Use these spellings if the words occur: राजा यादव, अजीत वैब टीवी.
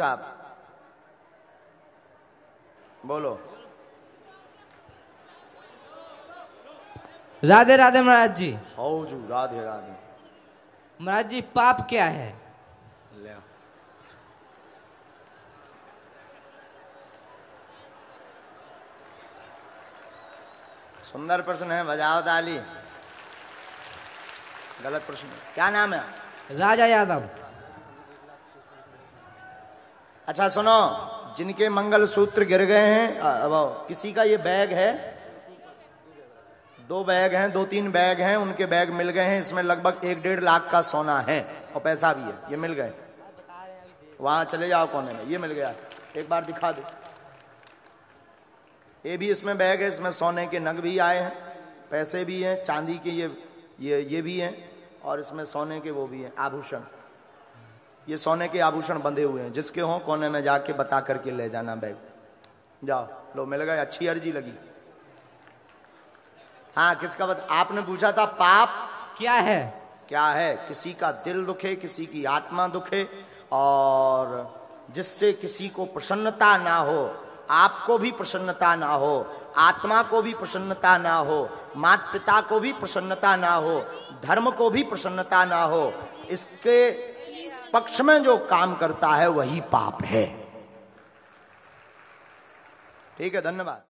साहब बोलो। राधे राधे महाराज जी। हाउ जू राधे राधे। महाराज जी पाप क्या है? सुंदर प्रश्न है, बजाओ ताली। गलत प्रश्न। क्या नाम है? राजा यादव। अच्छा सुनो, जिनके मंगल सूत्र गिर गए हैं, अब किसी का ये बैग है, दो बैग हैं, दो तीन बैग हैं, उनके बैग मिल गए हैं, इसमें लगभग 1-1.5 लाख का सोना है और पैसा भी है, ये मिल गए। वहां चले जाओ कोने में, ये मिल गया, एक बार दिखा दो। ये भी इसमें बैग है, इसमें सोने के नग भी आए हैं, पैसे भी हैं, चांदी के ये भी हैं, और इसमें सोने के वो भी हैं आभूषण। ये सोने के आभूषण बंधे हुए हैं, जिसके हों कोने में जाके बता करके ले जाना बैग। जाओ, लो मिल गए, अच्छी अर्जी लगी। हाँ, किसका आपने पूछा था पाप क्या है? क्या है? किसी का दिल दुखे, किसी की आत्मा दुखे, और जिससे किसी को प्रसन्नता ना हो, आपको भी प्रसन्नता ना हो, आत्मा को भी प्रसन्नता ना हो, माता पिता को भी प्रसन्नता ना हो, धर्म को भी प्रसन्नता ना हो, इसके पक्ष में जो काम करता है वही पाप है। ठीक है, धन्यवाद।